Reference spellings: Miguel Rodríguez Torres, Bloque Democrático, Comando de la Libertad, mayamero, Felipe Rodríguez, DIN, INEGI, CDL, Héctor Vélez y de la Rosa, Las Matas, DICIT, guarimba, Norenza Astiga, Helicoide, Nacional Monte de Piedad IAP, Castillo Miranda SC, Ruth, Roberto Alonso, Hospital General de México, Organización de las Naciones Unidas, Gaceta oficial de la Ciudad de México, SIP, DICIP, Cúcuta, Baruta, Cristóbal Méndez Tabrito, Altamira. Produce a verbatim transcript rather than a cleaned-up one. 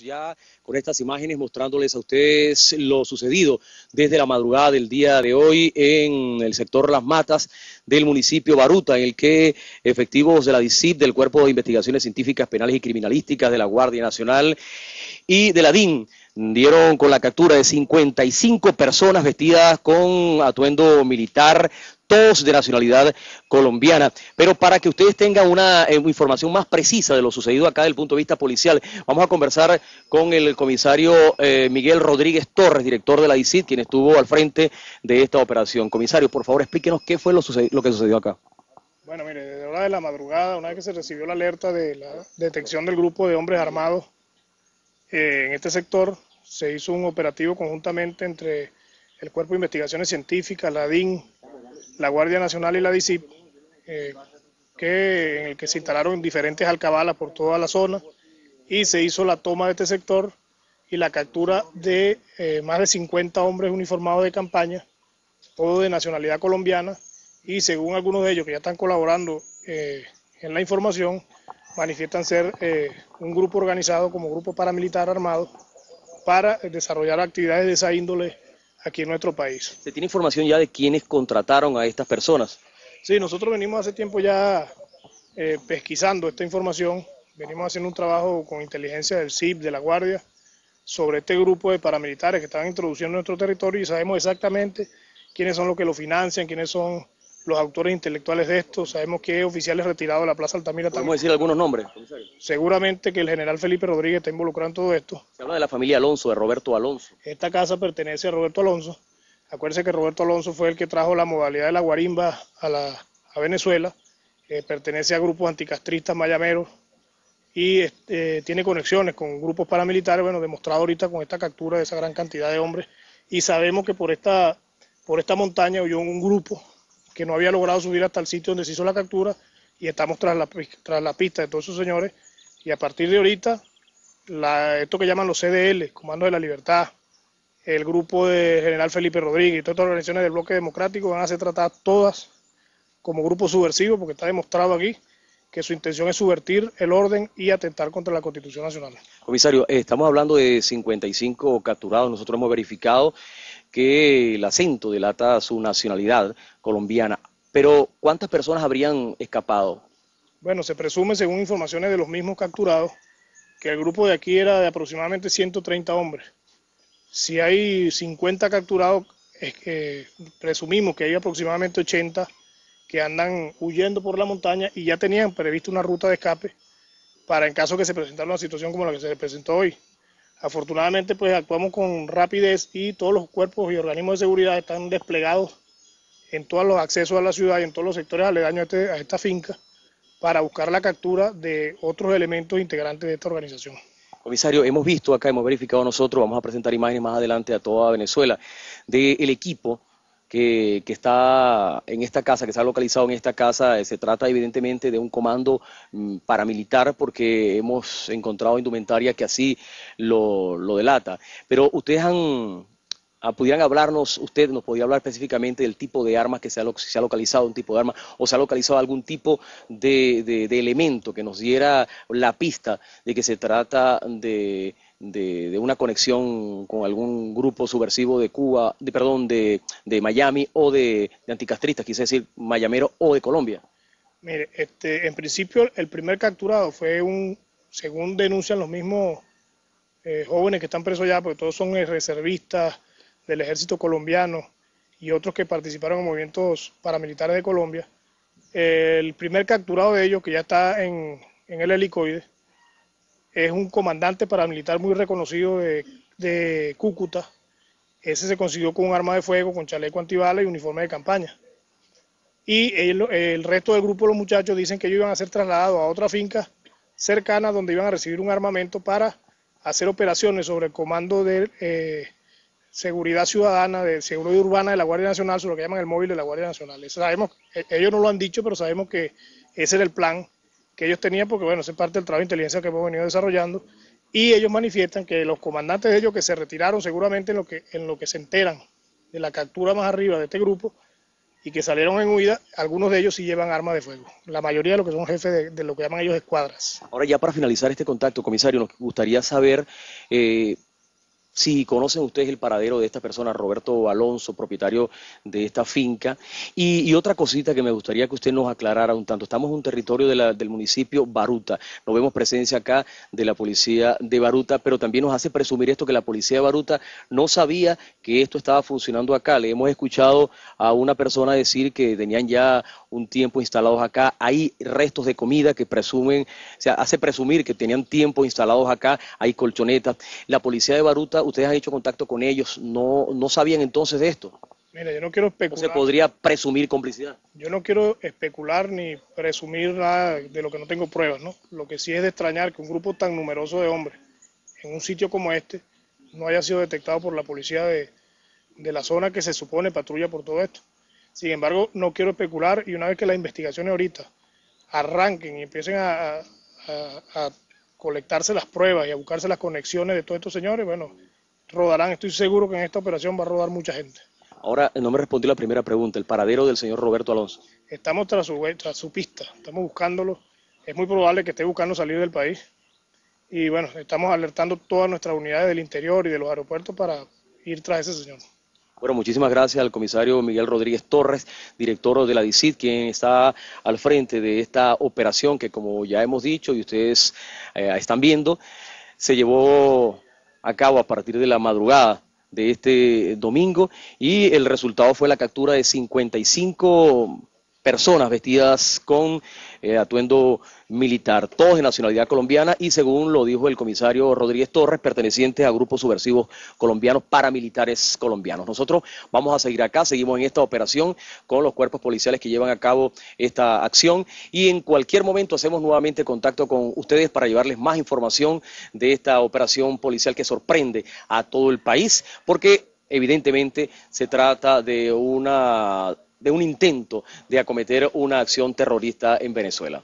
ya con estas imágenes mostrándoles a ustedes lo sucedido desde la madrugada del día de hoy en el sector Las Matas del municipio Baruta, en el que efectivos de la D I C I P, del Cuerpo de Investigaciones Científicas Penales y Criminalísticas de la Guardia Nacional y de la D I N dieron con la captura de cincuenta y cinco personas vestidas con atuendo militar, todos de nacionalidad colombiana. Pero para que ustedes tengan una eh, información más precisa de lo sucedido acá desde el punto de vista policial, vamos a conversar con el comisario eh, Miguel Rodríguez Torres, director de la D I C I T, quien estuvo al frente de esta operación. Comisario, por favor, explíquenos qué fue lo, lo que sucedió acá. Bueno, mire, desde la hora de la madrugada, una vez que se recibió la alerta de la detección del grupo de hombres armados eh, en este sector, se hizo un operativo conjuntamente entre el Cuerpo de Investigaciones Científicas, la D I N, la Guardia Nacional y la D I C I P, eh, que, en el que se instalaron diferentes alcabalas por toda la zona y se hizo la toma de este sector y la captura de eh, más de cincuenta hombres uniformados de campaña, todos de nacionalidad colombiana, y según algunos de ellos que ya están colaborando eh, en la información, manifiestan ser eh, un grupo organizado como grupo paramilitar armado para desarrollar actividades de esa índole aquí en nuestro país. ¿Se tiene información ya de quiénes contrataron a estas personas? Sí, nosotros venimos hace tiempo ya eh, pesquisando esta información, venimos haciendo un trabajo con inteligencia del S I P, de la Guardia, sobre este grupo de paramilitares que estaban introduciendo en nuestro territorio, y sabemos exactamente quiénes son los que lo financian, quiénes son los autores intelectuales de esto, sabemos qué oficiales retirados de la Plaza Altamira también. ¿Podemos decir algunos nombres? Seguramente que el general Felipe Rodríguez está involucrado en todo esto. Se habla de la familia Alonso, de Roberto Alonso. Esta casa pertenece a Roberto Alonso. Acuérdense que Roberto Alonso fue el que trajo la modalidad de la guarimba a, la, a Venezuela. Eh, pertenece a grupos anticastristas mayameros y eh, tiene conexiones con grupos paramilitares, bueno, demostrado ahorita con esta captura de esa gran cantidad de hombres. Y sabemos que por esta, por esta montaña huyó un grupo que no había logrado subir hasta el sitio donde se hizo la captura, y estamos tras la, tras la pista de todos esos señores, y a partir de ahorita, la, esto que llaman los C D L, Comando de la Libertad, el grupo de general Felipe Rodríguez y todas estas organizaciones del Bloque Democrático van a ser tratadas todas como grupos subversivos, porque está demostrado aquí que su intención es subvertir el orden y atentar contra la Constitución Nacional. Comisario, estamos hablando de cincuenta y cinco capturados, nosotros hemos verificado que el acento delata su nacionalidad colombiana, pero ¿cuántas personas habrían escapado? Bueno, se presume, según informaciones de los mismos capturados, que el grupo de aquí era de aproximadamente ciento treinta hombres. Si hay cincuenta capturados, es que presumimos que hay aproximadamente ochenta que andan huyendo por la montaña y ya tenían previsto una ruta de escape para en caso que se presentara una situación como la que se presentó hoy. Afortunadamente, pues actuamos con rapidez y todos los cuerpos y organismos de seguridad están desplegados en todos los accesos a la ciudad y en todos los sectores aledaños a, este, a esta finca para buscar la captura de otros elementos integrantes de esta organización. Comisario, hemos visto acá, hemos verificado nosotros, vamos a presentar imágenes más adelante a toda Venezuela, del equipo que, que está en esta casa, que está localizado en esta casa. Se trata evidentemente de un comando paramilitar porque hemos encontrado indumentaria que así lo, lo delata. Pero ustedes han, pudieran hablarnos, usted nos podía hablar específicamente del tipo de armas que se ha, se ha localizado, un tipo de arma, o se ha localizado algún tipo de, de, de elemento que nos diera la pista de que se trata de... De, de una conexión con algún grupo subversivo de Cuba, de, perdón, de, de Miami o de, de anticastristas, quise decir mayamero o de Colombia. Mire, este, en principio el primer capturado fue un, según denuncian los mismos eh, jóvenes que están presos allá, porque todos son reservistas del ejército colombiano y otros que participaron en movimientos paramilitares de Colombia. Eh, el primer capturado de ellos, que ya está en, en el Helicoide, es un comandante paramilitar muy reconocido de, de Cúcuta. Ese se consiguió con un arma de fuego, con chaleco antibalas y uniforme de campaña. Y el, el resto del grupo, los muchachos, dicen que ellos iban a ser trasladados a otra finca cercana donde iban a recibir un armamento para hacer operaciones sobre el comando de eh, seguridad ciudadana, de seguridad urbana de la Guardia Nacional, sobre lo que llaman el móvil de la Guardia Nacional. Eso sabemos, ellos no lo han dicho, pero sabemos que ese era el plan que ellos tenían, porque bueno, esa es parte del trabajo de inteligencia que hemos venido desarrollando, y ellos manifiestan que los comandantes de ellos que se retiraron seguramente en lo que, en lo que se enteran de la captura más arriba de este grupo, y que salieron en huida, algunos de ellos sí llevan armas de fuego. La mayoría de los que son jefes de, de lo que llaman ellos escuadras. Ahora ya para finalizar este contacto, comisario, nos gustaría saber eh, si conocen ustedes el paradero de esta persona, Roberto Alonso, propietario de esta finca. Y, y otra cosita que me gustaría que usted nos aclarara un tanto. Estamos en un territorio de la, del municipio Baruta. No vemos presencia acá de la policía de Baruta, pero también nos hace presumir esto que la policía de Baruta no sabía que esto estaba funcionando acá. Le hemos escuchado a una persona decir que tenían ya un tiempo instalados acá. Hay restos de comida que presumen, o sea, hace presumir que tenían tiempo instalados acá. Hay colchonetas. La policía de Baruta, ustedes han hecho contacto con ellos, no, no sabían entonces de esto. Mira, yo no quiero especular. ¿No se podría presumir complicidad? Yo no quiero especular ni presumir nada de lo que no tengo pruebas, ¿no? Lo que sí es de extrañar que un grupo tan numeroso de hombres en un sitio como este no haya sido detectado por la policía de, de la zona que se supone patrulla por todo esto. Sin embargo, no quiero especular y una vez que las investigaciones ahorita arranquen y empiecen a, a, a colectarse las pruebas y a buscarse las conexiones de todos estos señores, bueno, rodarán, estoy seguro que en esta operación va a rodar mucha gente. Ahora, no me respondió la primera pregunta, el paradero del señor Roberto Alonso. Estamos tras su, tras su pista, estamos buscándolo, es muy probable que esté buscando salir del país y bueno, estamos alertando todas nuestras unidades del interior y de los aeropuertos para ir tras ese señor. Bueno, muchísimas gracias al comisario Miguel Rodríguez Torres, director de la D I C I T, quien está al frente de esta operación que, como ya hemos dicho y ustedes eh, están viendo, se llevó a cabo a partir de la madrugada de este domingo y el resultado fue la captura de cincuenta y cinco personas vestidas con eh, atuendo militar, todos de nacionalidad colombiana y según lo dijo el comisario Rodríguez Torres, pertenecientes a grupos subversivos colombianos, paramilitares colombianos. Nosotros vamos a seguir acá, seguimos en esta operación con los cuerpos policiales que llevan a cabo esta acción y en cualquier momento hacemos nuevamente contacto con ustedes para llevarles más información de esta operación policial que sorprende a todo el país, porque evidentemente se trata de una... de un intento de acometer una acción terrorista en Venezuela.